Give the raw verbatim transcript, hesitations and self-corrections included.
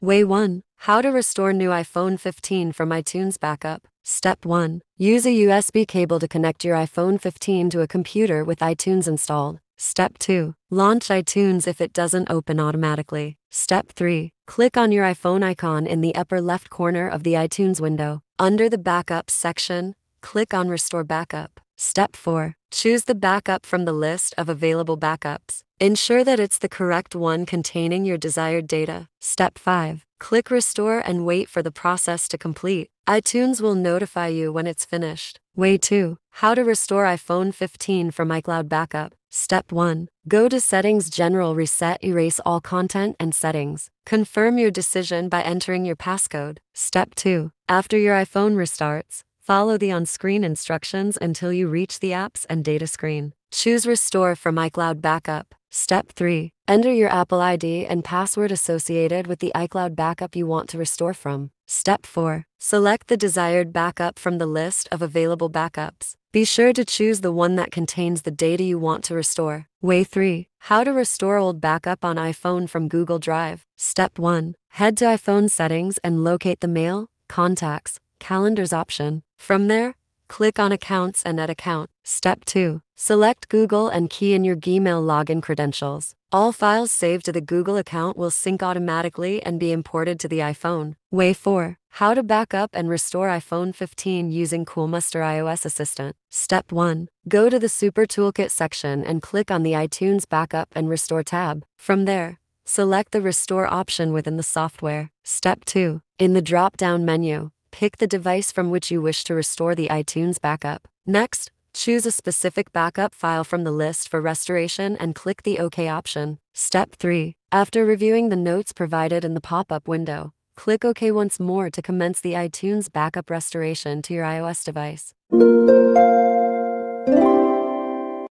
Way one. How to restore new iPhone fifteen from iTunes backup. Step one. Use a U S B cable to connect your iPhone fifteen to a computer with iTunes installed. Step two. Launch iTunes if it doesn't open automatically. Step three. Click on your iPhone icon in the upper left corner of the iTunes window. Under the Backup section, click on Restore Backup. Step four. Choose the backup from the list of available backups. Ensure that it's the correct one containing your desired data. Step five. Click Restore and wait for the process to complete. iTunes will notify you when it's finished. Way two. How to restore iPhone fifteen from iCloud backup. Step one. Go to Settings, General, Reset, Erase All Content and Settings. Confirm your decision by entering your passcode. Step two. After your iPhone restarts, follow the on-screen instructions until you reach the Apps and Data screen. Choose Restore from iCloud Backup. Step three. Enter your Apple I D and password associated with the iCloud backup you want to restore from. Step four. Select the desired backup from the list of available backups. Be sure to choose the one that contains the data you want to restore. Way three. How to restore old backup on iPhone from Google Drive. Step one. Head to iPhone settings and locate the Mail, Contacts, Calendars option. From there, click on Accounts and Edit Account. Step two. Select Google and key in your Gmail login credentials. All files saved to the Google account will sync automatically and be imported to the iPhone. Way four. How to backup and restore iPhone fifteen using Coolmuster iOS Assistant. Step one. Go to the Super Toolkit section and click on the iTunes Backup and Restore tab. From there, select the Restore option within the software. Step two. In the drop-down menu, pick the device from which you wish to restore the iTunes backup. Next, choose a specific backup file from the list for restoration and click the OK option. Step three. After reviewing the notes provided in the pop-up window, click OK once more to commence the iTunes backup restoration to your iOS device.